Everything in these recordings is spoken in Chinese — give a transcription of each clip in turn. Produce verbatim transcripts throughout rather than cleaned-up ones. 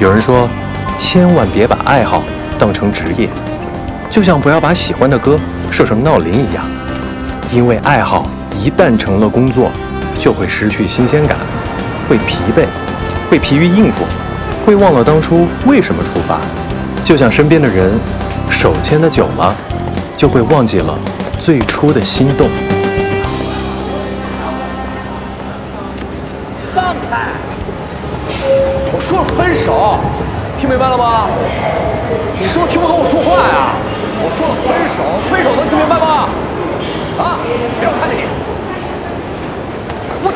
有人说，千万别把爱好当成职业，就像不要把喜欢的歌设成闹铃一样，因为爱好一旦成了工作，就会失去新鲜感，会疲惫，会疲于应付，会忘了当初为什么出发。就像身边的人，手牵得久了，就会忘记了最初的心动。放开！我说了分手，听明白了吗？你是不是听不懂我说话呀？我说了分手，分手能听明白吗？啊！别让我看见你！我操！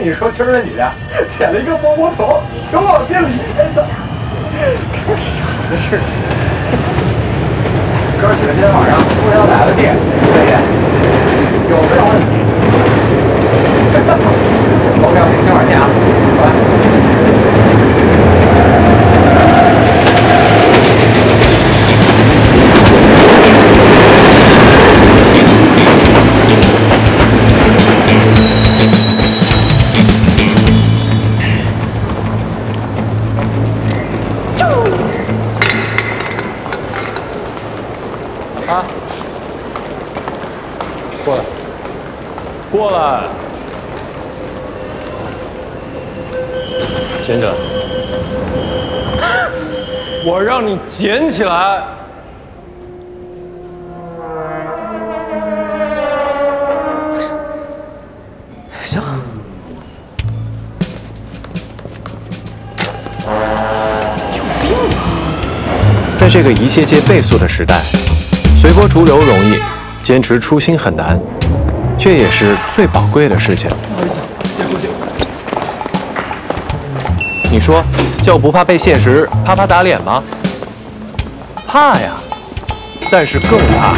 你说今儿这女的剪了一个波波头，求老天离开她，跟傻子似的。哥几个今天晚上互相打游戏，你们有没有问题？我告诉你，今晚见啊，拜拜。捡起来！我让你捡起来！行。有病吧！在这个一切皆倍速的时代，随波逐流容易，坚持初心很难，这也是最宝贵的事情。不好意思，借过借过。你说，就不怕被现实啪啪打脸吗？怕呀，但是更怕，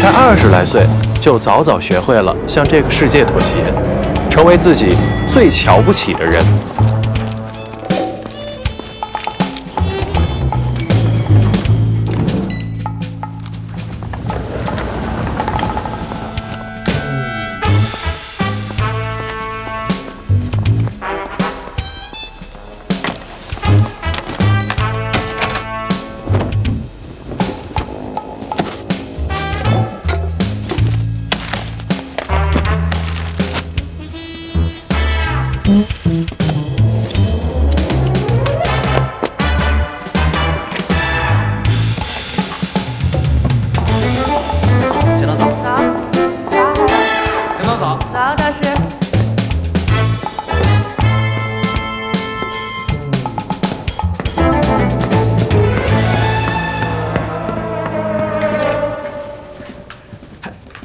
才二十来岁就早早学会了向这个世界妥协，成为自己最瞧不起的人。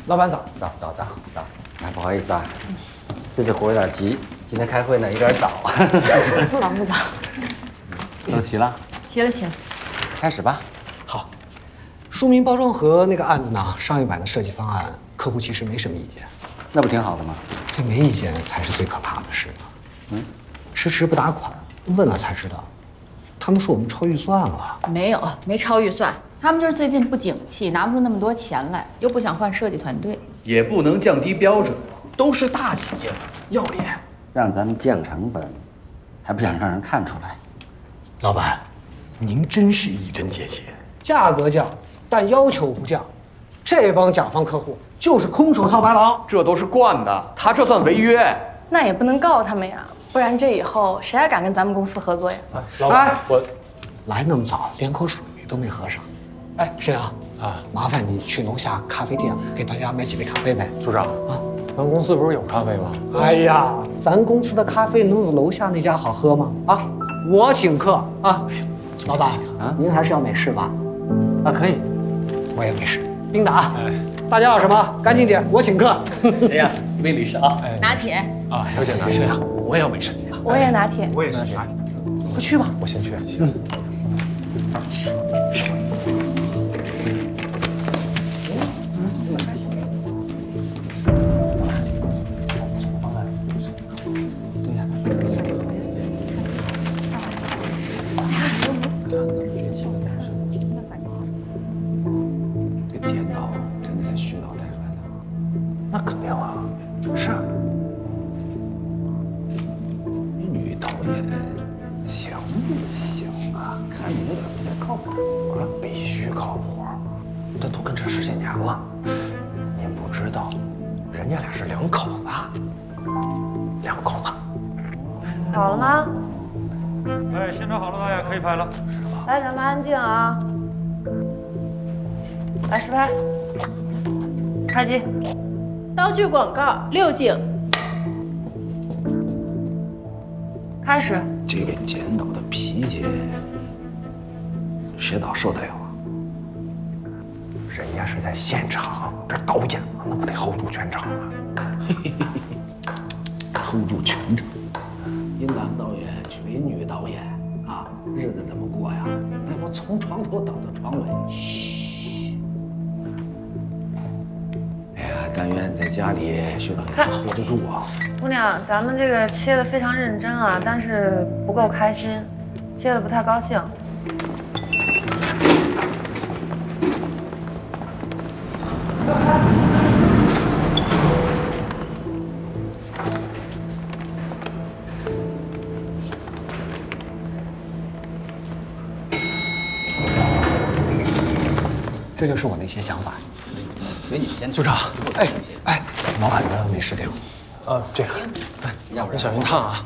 老板早早早早早，哎，不好意思啊，这次活有点急，今天开会呢有点早。不早不早，都齐了？齐了齐了，开始吧。好，书名包装盒那个案子呢，上一版的设计方案，客户其实没什么意见，那不挺好的吗？这没意见才是最可怕的事呢。嗯，迟迟不打款，问了才知道，他们说我们超预算了。没有，没超预算。他们就是最近不景气，拿不出那么多钱来，又不想换设计团队，也不能降低标准，都是大企业，要脸，让咱们降成本，还不想让人看出来。老板，您真是一针见血，价格降，但要求不降，这帮甲方客户就是空手套白狼，这都是惯的，他这算违约。那也不能告他们呀，不然这以后谁还敢跟咱们公司合作呀？哎，老板，我来那么早，连口水都没喝上。哎，沈阳啊，麻烦你去楼下咖啡店给大家买几杯咖啡呗。组长啊，咱们公司不是有咖啡吗？哎呀，咱公司的咖啡能有楼下那家好喝吗？啊，我请客啊！老板啊，您还是要美式吧？啊，可以，我也美式。冰打，大家要什么？干净点，我请客。哎呀，一杯美式啊！拿铁啊，有请拿铁啊！我也要美式，我也拿铁，我也拿铁。快去吧，我先去。行。这都跟这十几年了。您不知道，人家俩是两口子，两口子。好了吗？哎，现场好了，大家可以拍了。来，咱们安静啊。来，实拍。开机。道具广告六景。开始。这个剪刀的皮节，谁倒受得了？ 人家是在现场，这导演嘛，那不得 hold 住全场啊 ！hold 住全场，一男导演娶一女导演啊，日子怎么过呀？那不从床头倒到床尾。嘘！哎呀，但愿在家里徐导演能 hold 得住啊！姑娘，咱们这个切得非常认真啊，但是不够开心，切得不太高兴。 这就是我的一些想法，所以你先组长，哎哎，老板的美食给我，呃，这个，要不然小心烫啊！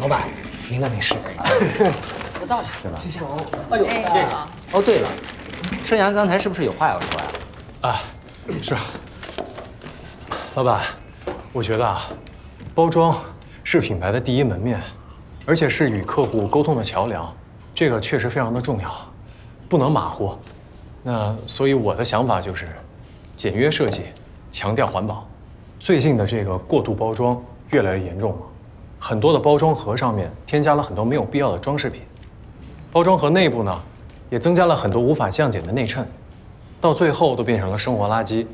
老板，您的美食，我倒去，谢谢。哎呦，谢谢。哦，对了，盛阳刚才是不是有话要说呀？啊，是啊。老板，我觉得啊，包装是品牌的第一门面，而且是与客户沟通的桥梁，这个确实非常的重要，不能马虎。 那所以我的想法就是，简约设计，强调环保。最近的这个过度包装越来越严重了，很多的包装盒上面添加了很多没有必要的装饰品，包装盒内部呢，也增加了很多无法降解的内衬，到最后都变成了生活垃圾。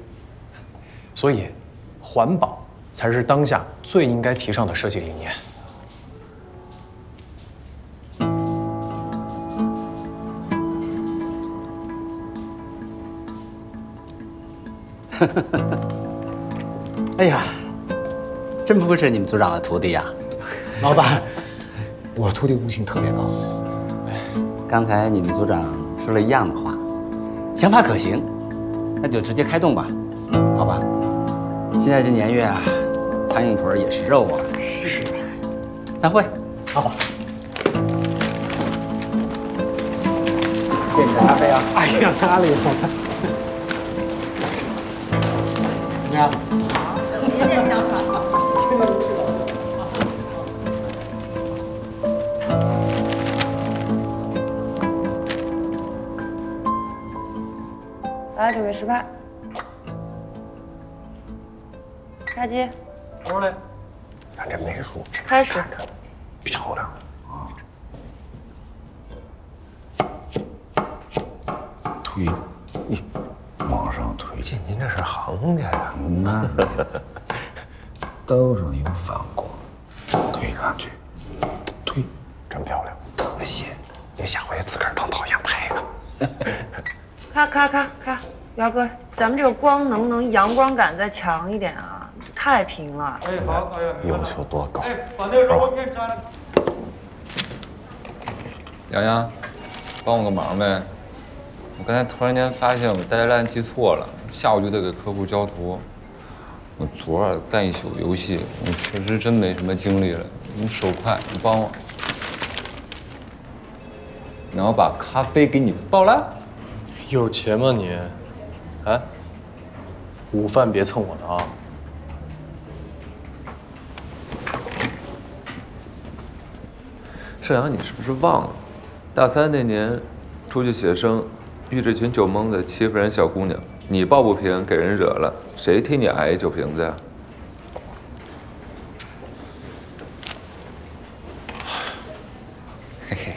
所以，环保才是当下最应该提倡的设计理念。 哎呀，真不愧是你们组长的徒弟呀！老板，我徒弟悟性特别高。刚才你们组长说了一样的话，想法可行，那就直接开动吧，好吧？现在这年月啊，苍蝇腿也是肉啊。是。散会。好。谢谢你的咖啡啊！哎呀，哪里有？ 怎么样？好，您这想法好。天天都吃早饭。来，准备实拍。开机。出来。咱这美术开始。漂亮。 您这是行家呀！那刀上有反光，推上去，推，真漂亮，特写。你下回自个儿当导演拍一个。咔咔咔咔，姚哥，咱们这个光能不能阳光感再强一点啊？太平了。哎，好，导演。要求多高？哎，把那柔光片摘了。洋洋，帮我个忙呗。 我刚才突然间发现我 deadline 记错了，下午就得给客户交图。我昨晚干一宿游戏，我确实真没什么精力了。你手快，你帮我。然后把咖啡给你爆了。有钱吗你？哎，午饭别蹭我的啊！盛阳，你是不是忘了？大三那年出去写生。 遇着群酒蒙子欺负人小姑娘，你抱不平给人惹了，谁替你挨一酒瓶子呀？嘿嘿，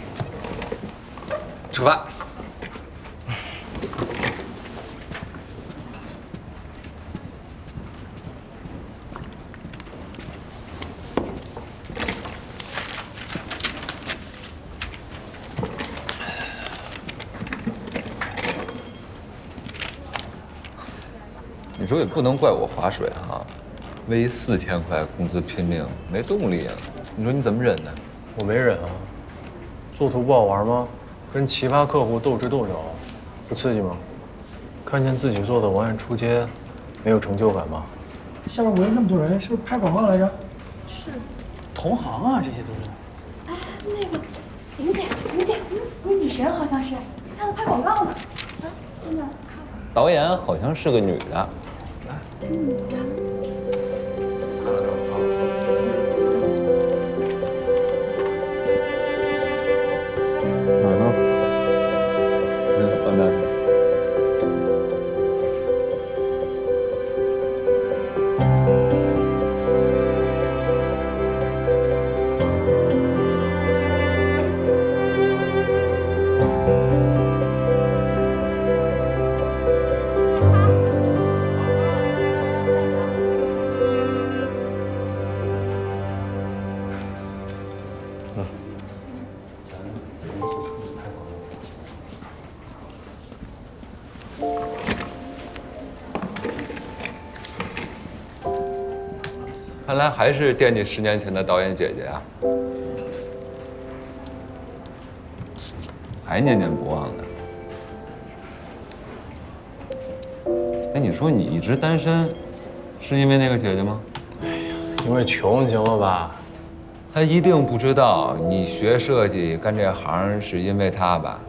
出发！你说也不能怪我划水啊，微四千块工资拼命没动力啊！你说你怎么忍呢？我没忍啊，做图不好玩吗？跟奇葩客户斗智斗勇，不刺激吗？看见自己做的文案出街，没有成就感吗？下面围那么多人，是不是拍广告来着？是，同行啊，这些都是。哎，那个林姐，林姐，你女神好像是在拍广告呢。啊，真的，看。导演好像是个女的。来，嗯，来。 看来还是惦记十年前的导演姐姐啊，还念念不忘的。哎，你说你一直单身，是因为那个姐姐吗？哎呀，因为穷，行了吧？她一定不知道你学设计干这行是因为她吧？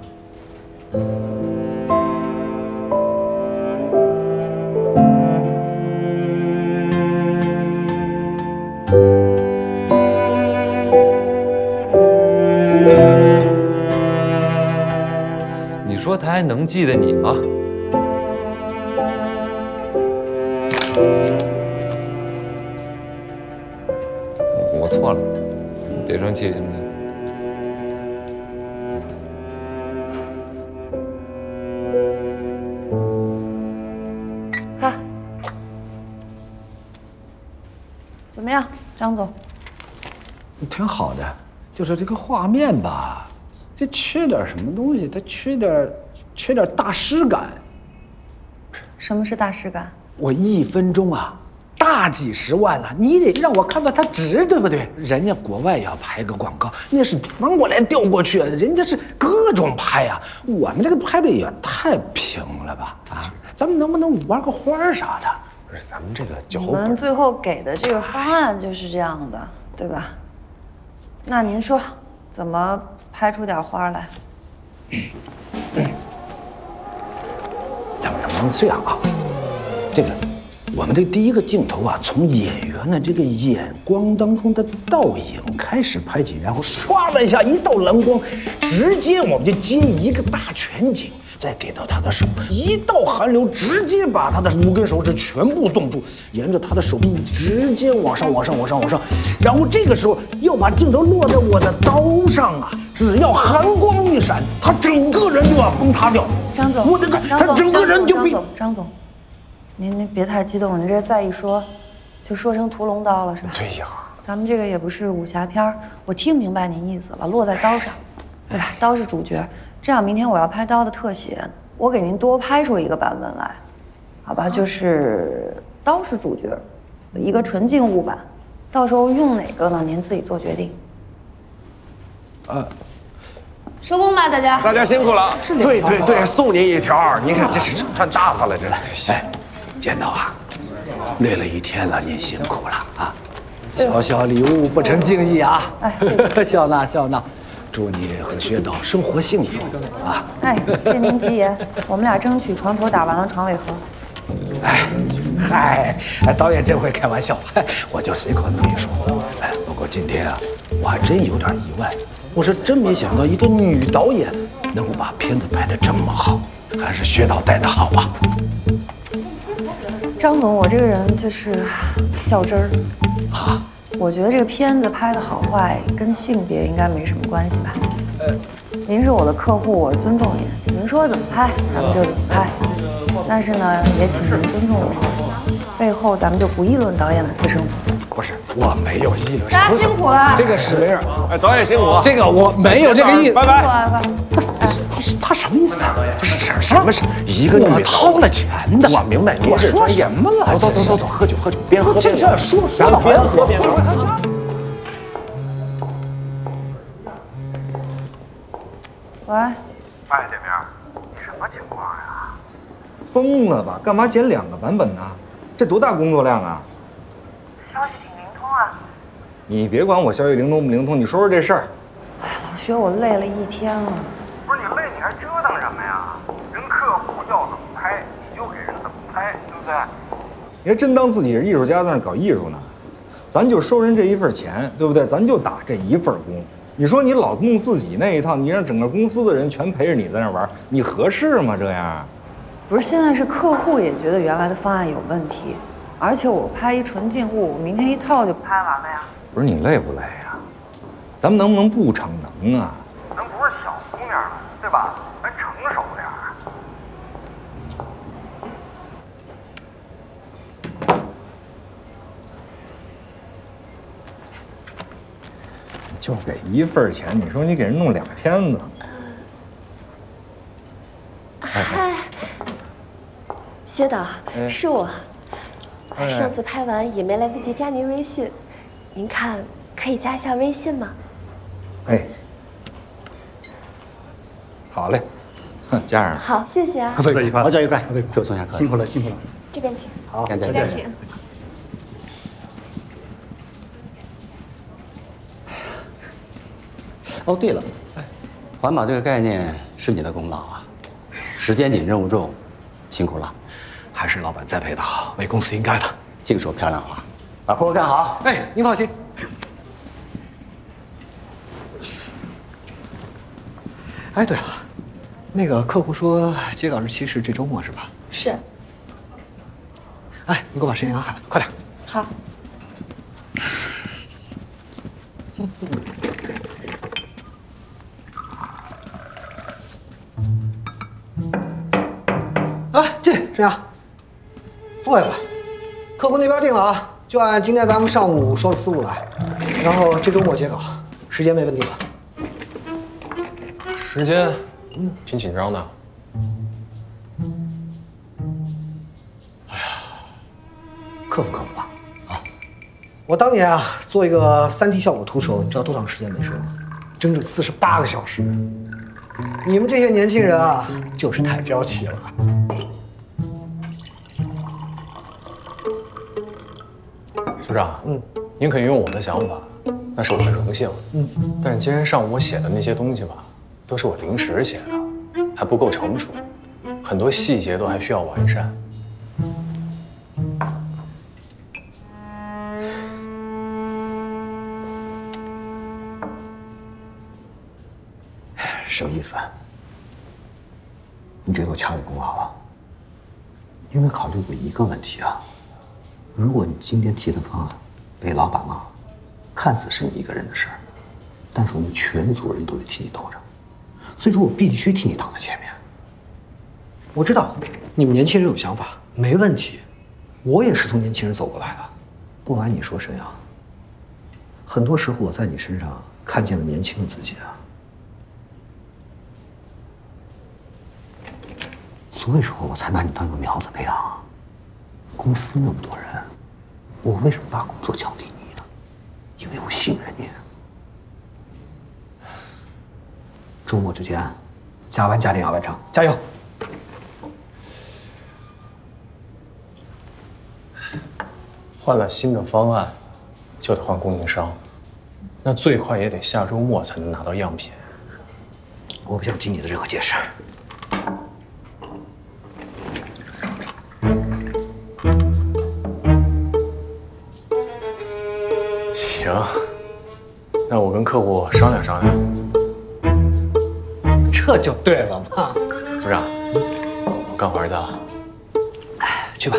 你说他还能记得你吗？我错了，你别生气，行不行？ 怎么样，张总？挺好的，就是这个画面吧，这缺点什么东西，它缺点，缺点大师感。什么是大师感？我一分钟啊，大几十万了、啊，你得让我看到它值，对不对？人家国外要拍个广告，那是翻过来调过去，人家是各种拍呀、啊。我们这个拍的也太平了吧？啊，咱们能不能玩个花啥的？ 不是咱们这个脚本，你们最后给的这个方案就是这样的，对吧？那您说怎么拍出点花来？咱们能不能这样啊？这个，我们的第一个镜头啊，从演员的这个眼光当中的倒影开始拍起，然后唰的一下，一道蓝光，直接我们就接一个大全景。 再给到他的手，一道寒流直接把他的五根手指全部冻住，沿着他的手臂直接往上、往上、往上、往上。然后这个时候要把镜头落在我的刀上啊！只要寒光一闪，他整个人就要崩塌掉。张总，我的个，他整个人就被……张总，张总，您您别太激动，您这再一说，就说成屠龙刀了是吧？对呀，咱们这个也不是武侠片儿，我听明白您意思了，落在刀上，对吧？刀是主角。 这样，明天我要拍刀的特写，我给您多拍出一个版本来，好吧？就是刀是主角，一个纯静物版，到时候用哪个呢？您自己做决定。啊，收工吧，大家！大家辛苦了。是对对对，送您一条。您看这是穿大发了，这。哎，剪刀啊，累了一天了，您辛苦了啊！小小礼物不成敬意啊！哎，笑纳笑纳。 祝你和薛导生活幸福啊！哎，借您吉言，我们俩争取床头打完了床尾和。哎，嗨，导演真会开玩笑，我就随口那么一说。哎，不过今天啊，我还真有点意外，我是真没想到一个女导演能够把片子拍得这么好，还是薛导带得好啊。张总，我这个人就是较真儿啊。 我觉得这个片子拍的好坏跟性别应该没什么关系吧？呃，您是我的客户，我尊重您，您说怎么拍咱们就怎么拍。但是呢，也请您尊重我，背后咱们就不议论导演的私生活。不是，我没有议论。大家辛苦了。这个史梅尔，哎，导演辛苦。这个我没有这个意思。拜拜。不是，哎，他什么意思啊？不是什什么是一个女掏了钱的。我明白，您是说什么了？走走走走走，喝酒喝酒，边喝边聊。这这说说的边喝边聊。 喂，哎，姐妹，你什么情况呀？疯了吧？干嘛剪两个版本呢？这多大工作量啊！消息挺灵通啊！你别管我消息灵通不灵通，你说说这事儿。哎，老薛，我累了一天了。不是你累，你还折腾什么呀？人客户要怎么拍，你就给人怎么拍，对不对？你还真当自己是艺术家，在那搞艺术呢？咱就收人这一份钱，对不对？咱就打这一份工。 你说你老弄自己那一套，你让整个公司的人全陪着你在那玩，你合适吗？这样，不是现在是客户也觉得原来的方案有问题，而且我拍一纯净物，我明天一套就拍完了呀。不是你累不累呀、啊？咱们能不能不逞能啊？咱不是小姑娘了，对吧？咱成熟点。就给一份钱，你说你给人弄俩片子，嗨，薛导，是我，上次拍完也没来得及加您微信，您看可以加一下微信吗？哎，好嘞，加上。好，谢谢啊。合作愉快，合作愉快，给我送下客，辛苦了，辛苦了。这边请，好，这边请。 哦，对了，环保这个概念是你的功劳啊！时间紧，任务重，辛苦了，还是老板栽培的好，为公司应该的。净说漂亮话，把活干好。哎，您放心。哎，对了，那个客户说截稿日期是这周末是吧？是。哎，你给我把时间安排了，快点。好。啊，进沈阳，坐下吧。客户那边定了啊，就按今天咱们上午说的思路来，然后这周末截稿，时间没问题吧？时间，嗯，挺紧张的。哎呀，克服克服吧。啊，我当年啊做一个三 D 效果图的时候，你知道多长时间没睡吗？整整四十八个小时。你们这些年轻人啊，就是太娇气了。 组长，嗯，您可以用我的想法，那是我的荣幸，嗯。但是今天上午我写的那些东西吧，都是我临时写的，还不够成熟，很多细节都还需要完善。什么意思啊？你觉得我抢你功劳了？因为考虑过一个问题啊。 如果你今天提的方案被老板骂，看似是你一个人的事儿，但是我们全组人都得替你兜着，所以说我必须替你挡在前面。我知道你们年轻人有想法，没问题，我也是从年轻人走过来的。不瞒你说，沈阳，很多时候我在你身上看见了年轻的自己啊。所以说我才拿你当个苗子培养啊。 公司那么多人，我为什么把工作交给你呢？因为我信任你。周末之前，加班加点要完成，加油！换了新的方案，就得换供应商，那最快也得下周末才能拿到样品。我不想听你的任何解释。 行，那我跟客户商量商量，这就对了嘛。组长，我干活去了，哎，去吧。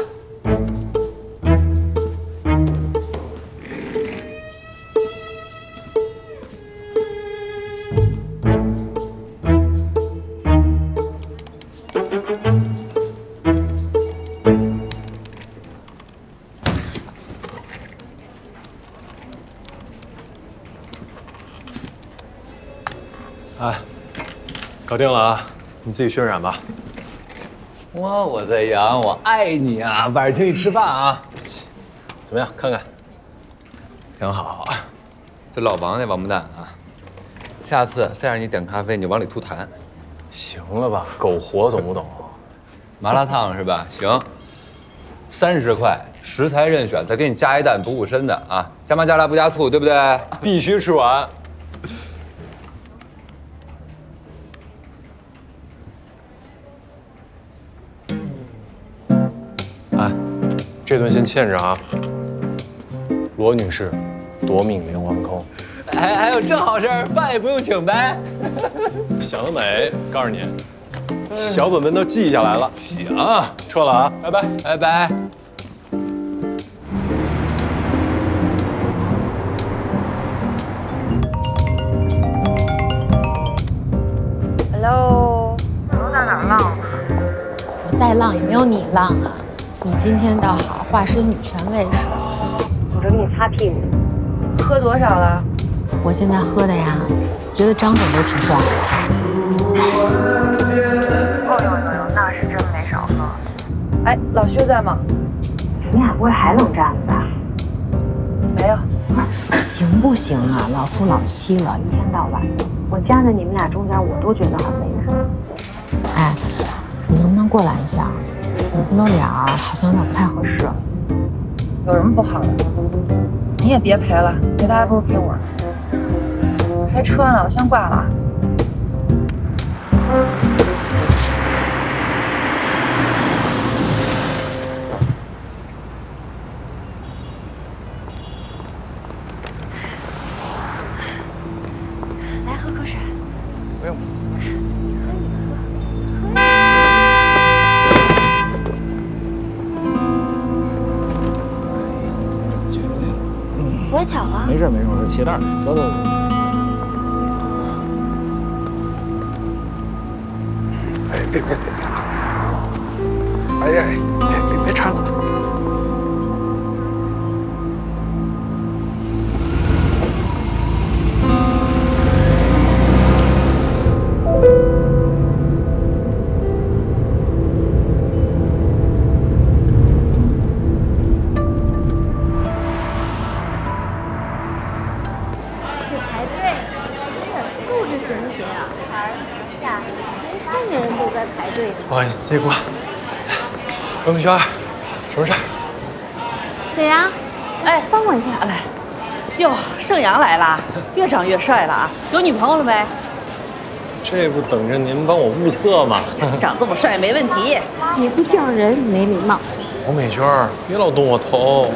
搞定了啊，你自己渲染吧。我我在阳，我爱你啊！晚上请你吃饭啊。怎么样？看看，挺好啊。这老王那王八蛋啊，下次再让你点咖啡，你就往里吐痰。行了吧，苟活懂不懂？麻辣烫是吧？行，三十块，食材任选，再给你加一蛋补补身的啊，加麻加辣不加醋，对不对？必须吃完。哎，这顿先欠着啊，罗女士，夺命连环扣。 还还有这好事儿，饭也不用请呗。想得美，告诉你，小本本都记下来了。行，撤了啊，拜拜，拜拜。Hello， 你又在哪浪啊？我再浪也没有你浪啊！你今天倒好，化身女权卫士。我这给你擦屁股。喝多少了？ 我现在喝的呀，觉得张总都挺帅的。哦呦呦呦，那是真没少喝。哎，老薛在吗？你俩不会还冷战了吧？没有。不是，行不行啊？老夫老妻了，一天到晚的，我夹在你们俩中间，我都觉得很为难。哎，你能不能过来一下？你不露脸好像有点不太合适。有什么不好的？你也别陪了，陪他还不如陪我。 开车呢，我先挂了。来喝口水。不用。喝你喝，喝。我巧啊。没事没事，我鞋带。走走走。 别别别别啊！哎呀，别别别掺了！去排队，有点素质行不行啊？孩呀，连三个人都在排队。不好意思，借过。我们轩儿，什么事儿？沈阳，哎，帮我一下。来。哟，盛阳来了，越长越帅了啊！有女朋友了没？这不等着您帮我物色吗？长这么帅没问题。你不叫人没礼貌。王美娟，别老动我头。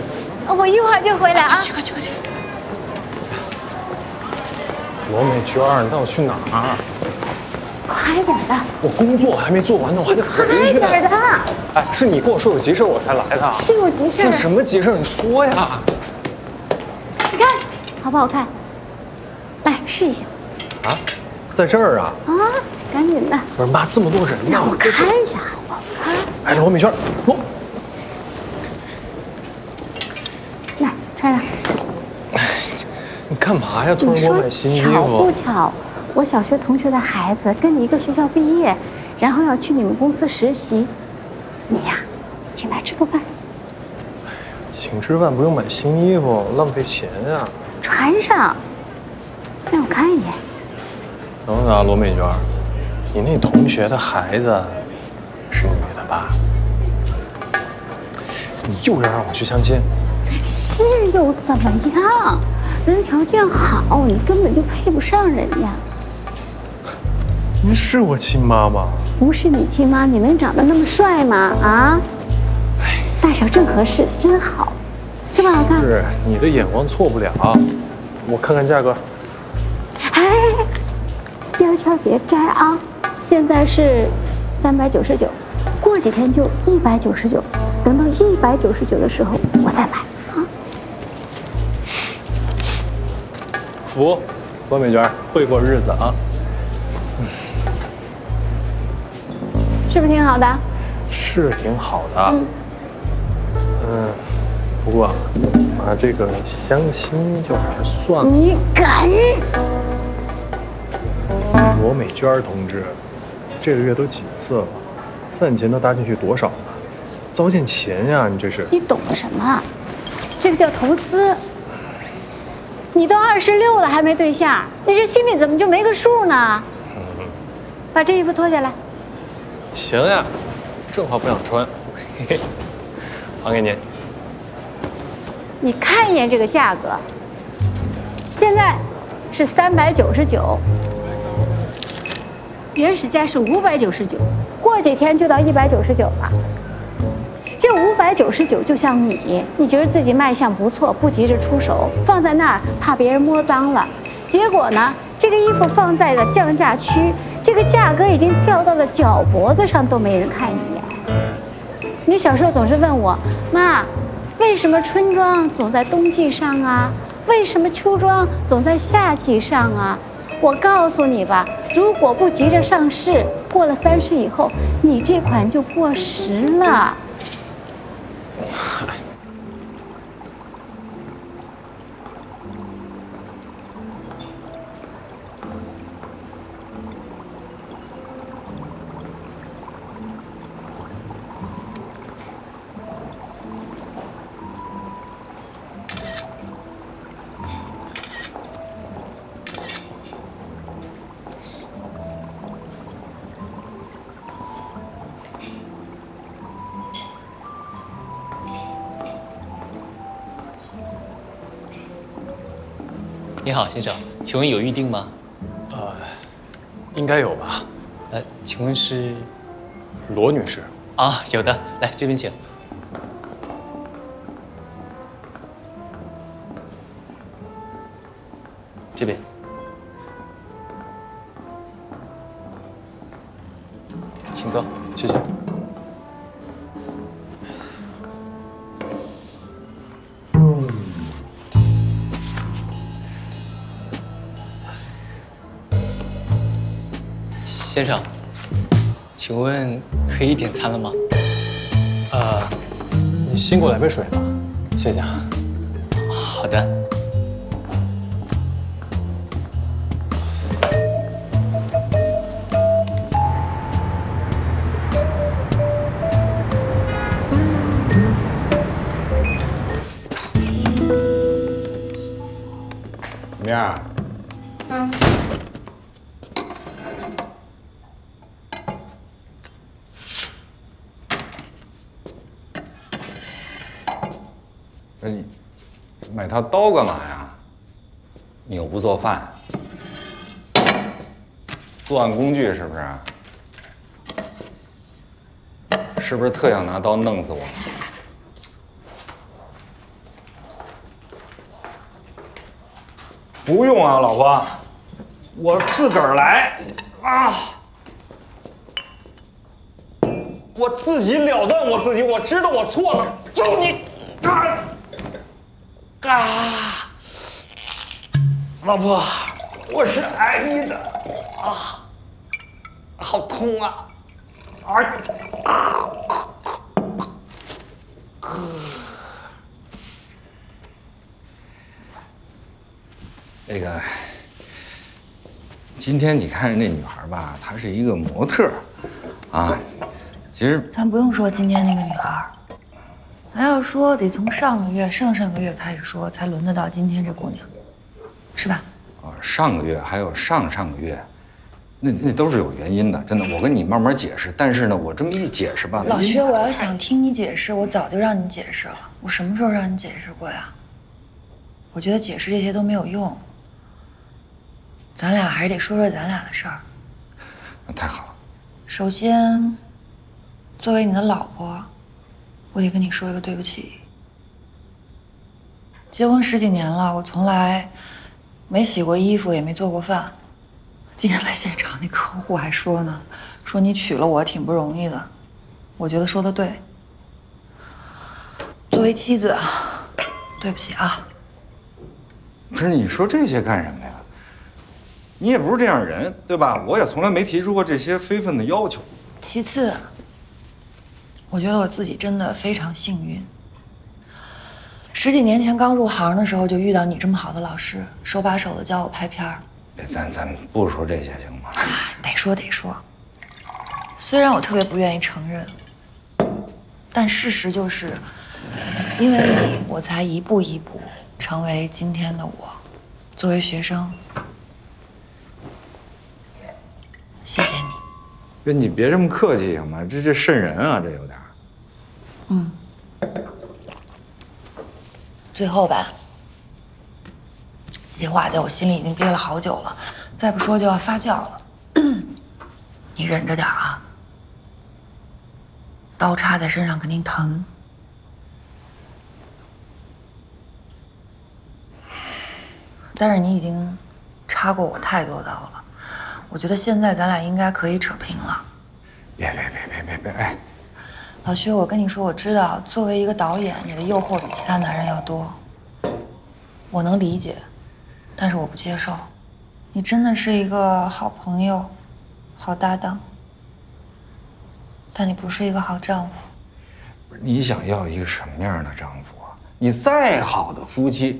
我一会儿就回来啊。去快去快去。 罗美娟，你带我去哪儿？快点的！我工作还没做完呢，我还得回去。快点的！哎，是你跟我说有急事我才来的。是有急事？有什么急事？你说呀！你看，好不好看？来试一下。啊，在这儿啊！啊，赶紧的！不是妈，这么多人呢，让我看一下好不好看？哎，罗美娟，罗，来穿上。 你干嘛呀？突然给我买新衣服？巧不巧，我小学同学的孩子跟你一个学校毕业，然后要去你们公司实习。你呀，请他吃个饭。哎呀，请吃饭不用买新衣服，浪费钱呀。穿上，让我看一眼。等等啊，罗美娟，你那同学的孩子是你的吧？你又要让我去相亲？是又怎么样？ 人条件好，你根本就配不上人家。您是我亲妈吗？不是你亲妈，你能长得那么帅吗？啊？大小正合适，真好，是吧？好看。是，你的眼光错不了。我看看价格。哎，标签别摘啊！现在是三百九十九，过几天就一百九十九，等到一百九十九的时候我再买。 服，罗美娟会过日子啊，是不是挺好的？是挺好的。嗯，不过啊，这个相亲就别算了。你敢？罗美娟同志，这个月都几次了，饭钱都搭进去多少了？糟践钱呀，你这是！你懂得什么？这个叫投资。 你都二十六了还没对象，你这心里怎么就没个数呢？把这衣服脱下来。行呀，正好不想穿，嘿嘿，还给您。你看一眼这个价格，现在是三百九十九，原始价是五百九十九，过几天就到一百九十九了。这五百九十九就像米，你觉得自己卖相不错，不急着出手，放在那儿怕别人摸脏了。结果呢，这个衣服放在了降价区。 这个价格已经掉到了脚脖子上，都没人看一眼。你小时候总是问我妈，为什么春装总在冬季上啊？为什么秋装总在夏季上啊？我告诉你吧，如果不急着上市，过了三十以后，你这款就过时了。你好，先生，请问有预定吗？呃，应该有吧。呃，请问是罗女士？啊，有的，来这边请。这边。请坐，谢谢。 先生，请问可以点餐了吗？呃，你辛苦来杯水吧，谢谢啊。好的。怎么样？嗯。 那你买他刀干嘛呀？你又不做饭，作案工具是不是？是不是特想拿刀弄死我？不用啊，老婆，我自个儿来啊！我自己了断我自己，我知道我错了，就你啊！ 啊，老婆，我是爱你的啊，好痛啊！啊，那个，今天你看那女孩吧，她是一个模特，啊，其实咱不用说今天那个女孩。 咱要说得从上个月、上上个月开始说，才轮得到今天这姑娘，是吧？啊，上个月还有上上个月，那那都是有原因的，真的。我跟你慢慢解释，但是呢，我这么一解释吧，老薛，我要想听你解释，我早就让你解释了。我什么时候让你解释过呀？我觉得解释这些都没有用，咱俩还是得说说咱俩的事儿。那太好了。首先，作为你的老婆。 我得跟你说一个对不起。结婚十几年了，我从来没洗过衣服，也没做过饭。今天在现场，那客户还说呢，说你娶了我挺不容易的。我觉得说的对。作为妻子，对不起啊。不是你说这些干什么呀？你也不是这样人，对吧？我也从来没提出过这些非分的要求。其次。 我觉得我自己真的非常幸运。十几年前刚入行的时候就遇到你这么好的老师，手把手的教我拍片儿。咱咱不说这些行吗？啊，得说得说。虽然我特别不愿意承认，但事实就是，因为你，我才一步一步成为今天的我。作为学生，谢谢你。就你别这么客气行吗？这这瘆人啊，这有点。嗯。最后吧，这话在我心里已经憋了好久了，再不说就要发酵了。你忍着点啊，刀插在身上肯定疼。 但是你已经插过我太多刀了，我觉得现在咱俩应该可以扯平了。别别别别别别！哎，老薛，我跟你说，我知道作为一个导演，你的诱惑比其他男人要多，我能理解，但是我不接受。你真的是一个好朋友、好搭档，但你不是一个好丈夫。不是你想要一个什么样的丈夫啊？你再好的夫妻。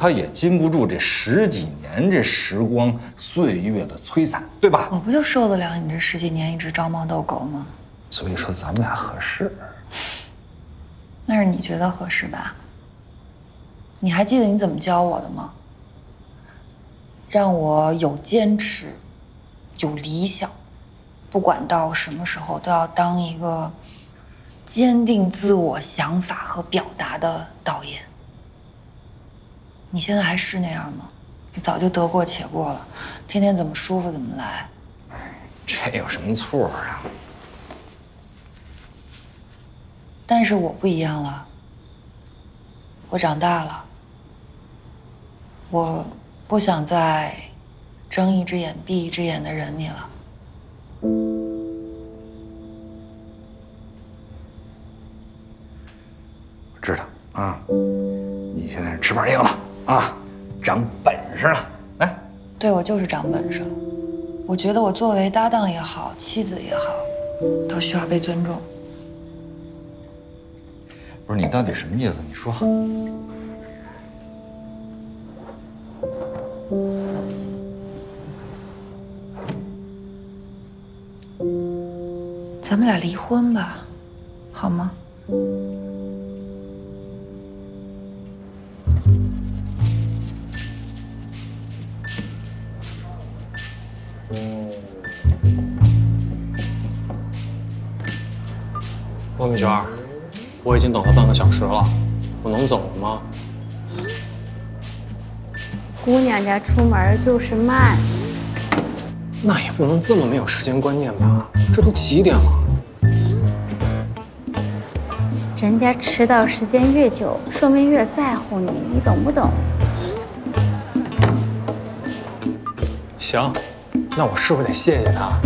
他也禁不住这十几年这时光岁月的摧残，对吧？我不就受得了你这十几年一直招猫逗狗吗？所以说咱们俩合适，那是你觉得合适吧？你还记得你怎么教我的吗？让我有坚持，有理想，不管到什么时候都要当一个坚定自我想法和表达的导演。 你现在还是那样吗？你早就得过且过了，天天怎么舒服怎么来。这有什么错啊？但是我不一样了，我长大了，我不想再睁一只眼闭一只眼的忍你了。我知道啊，你现在翅膀硬了。 啊，长本事了！哎，对我就是长本事了。我觉得我作为搭档也好，妻子也好，都需要被尊重。不是你到底什么意思？你说。咱们俩离婚吧，好吗？ 孟娟，我已经等了半个小时了，我能走了吗？姑娘家出门就是慢，那也不能这么没有时间观念吧？这都几点了？人家迟到时间越久，说明越在乎你，你懂不懂？行，那我是不是得谢谢他？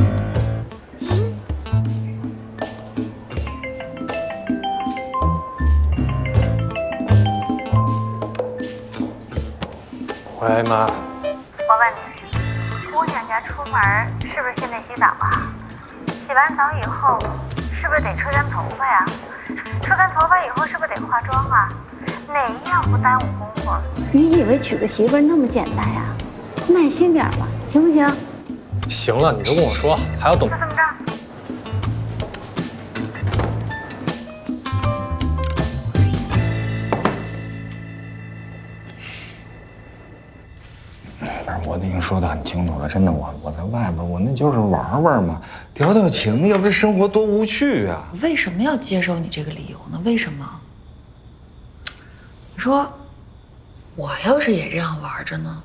喂，妈。我问你，姑娘家出门是不是先得洗澡啊？洗完澡以后，是不是得吹干头发呀？吹干头发以后，是不是得化妆啊？哪一样不耽误工作？你以为娶个媳妇那么简单呀？耐心点吧，行不行？行了，你就跟我说，还要等。就这么着。说得很清楚了，真的，我我在外边，我那就是玩玩嘛，调调情，要不然生活多无趣啊！为什么要接受你这个理由呢？为什么？你说，我要是也这样玩着呢，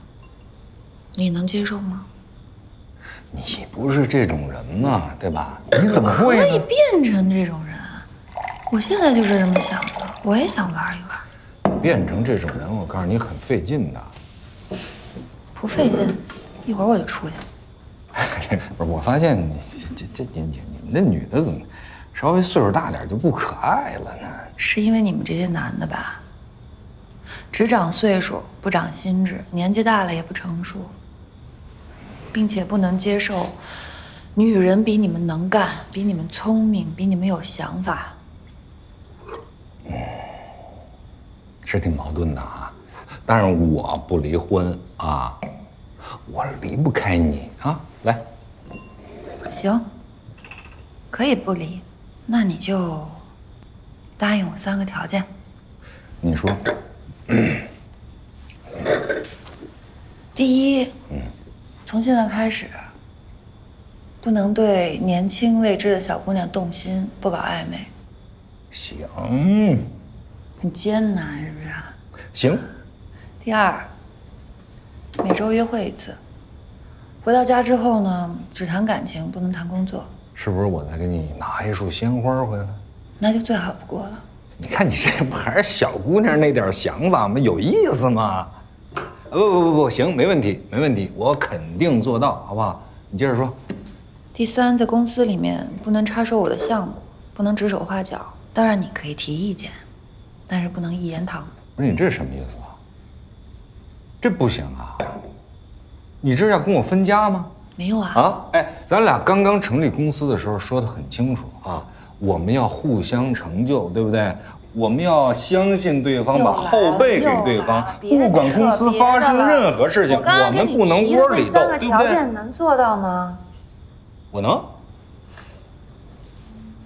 你能接受吗？你不是这种人嘛，对吧？你怎么会可以变成这种人？我现在就是这么想的，我也想玩一玩。变成这种人，我告诉你，很费劲的。 不费劲，一会儿我就出去了。不是，我发现你这这这你你们这女的怎么稍微岁数大点就不可爱了呢？是因为你们这些男的吧，只长岁数不长心智，年纪大了也不成熟，并且不能接受女人比你们能干、比你们聪明、比你们有想法。嗯，是挺矛盾的啊。 但是我不离婚啊，我离不开你啊！来，行，可以不离，那你就答应我三个条件。你说，第一，嗯，从现在开始，不能对年轻未知的小姑娘动心，不搞暧昧。行。很艰难，是不是啊？行。第二，每周约会一次。 回到家之后呢，只谈感情，不能谈工作。是不是我再给你拿一束鲜花回来？那就最好不过了。你看你这不还是小姑娘那点想法吗？有意思吗？不不不不行，没问题，没问题，我肯定做到，好不好？你接着说。第三，在公司里面不能插手我的项目，不能指手画脚。当然你可以提意见，但是不能一言堂。不是你这是什么意思啊？这不行啊！ 你这是要跟我分家吗？没有啊！啊，哎，咱俩刚刚成立公司的时候说得很清楚啊，我们要互相成就，对不对？我们要相信对方，把后背给对方。不管公司发生任何事情，我们不能窝里斗。三个条件能做到吗？我能。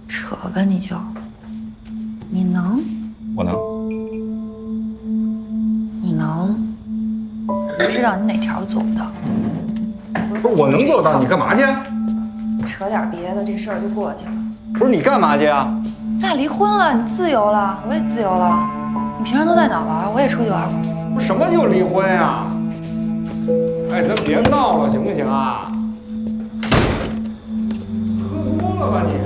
扯吧你就，你能？我能。你能？ 我知道你哪条做不到，不是我能做到，你干嘛去？扯点别的，这事儿就过去了。不是你干嘛去啊？咱俩离婚了，你自由了，我也自由了。你平常都在哪玩？我也出去玩玩。什么就离婚呀？哎，咱别闹了，行不行啊？喝多了吧你？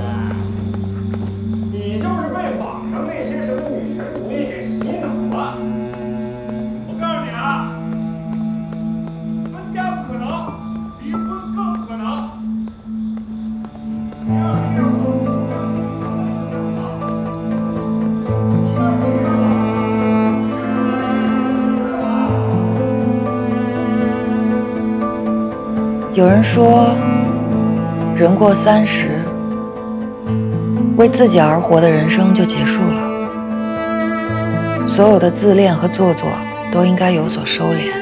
你就是被网上那些什么女权主义给洗脑了。我告诉你啊！ 有人说，人过三十，为自己而活的人生就结束了。所有的自恋和做作都应该有所收敛，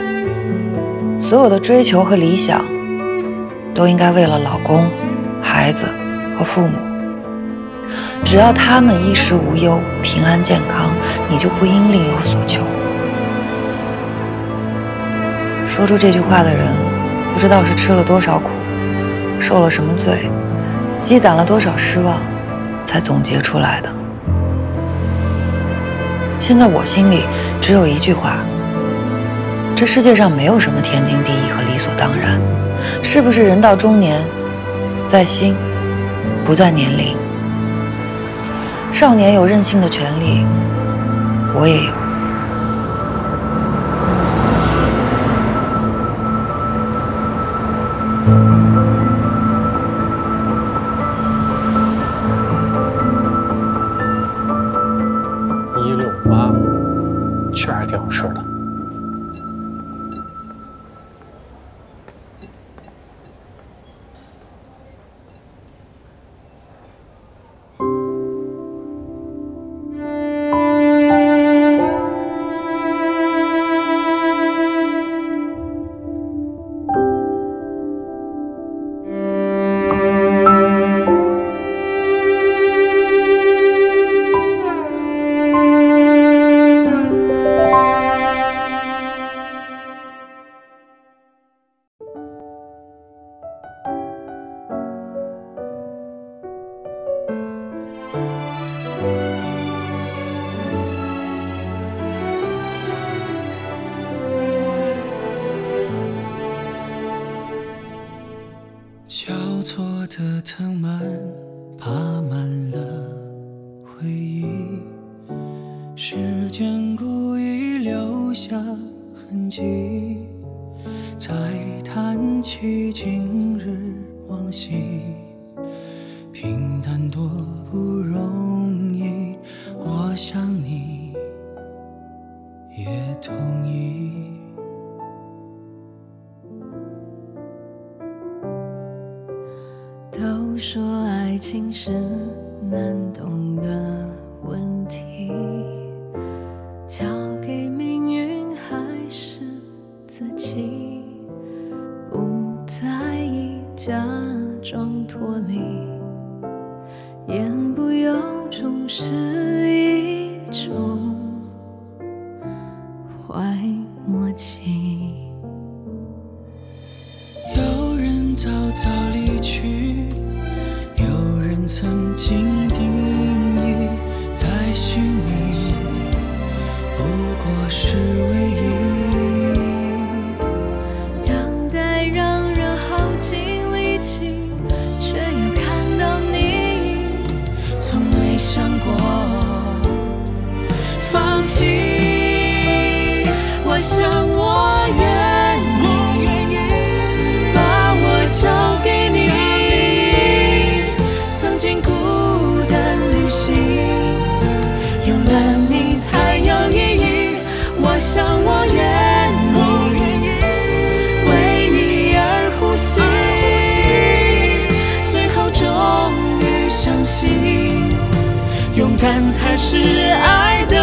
所有的追求和理想都应该为了老公、孩子和父母。只要他们衣食无忧、平安健康，你就不应另有所求。说出这句话的人。 不知道是吃了多少苦，受了什么罪，积攒了多少失望，才总结出来的。现在我心里只有一句话：这世界上没有什么天经地义和理所当然。是不是人到中年，在心，不在年龄。少年有任性的权利，我也有。 早早离去。勇敢才是爱的。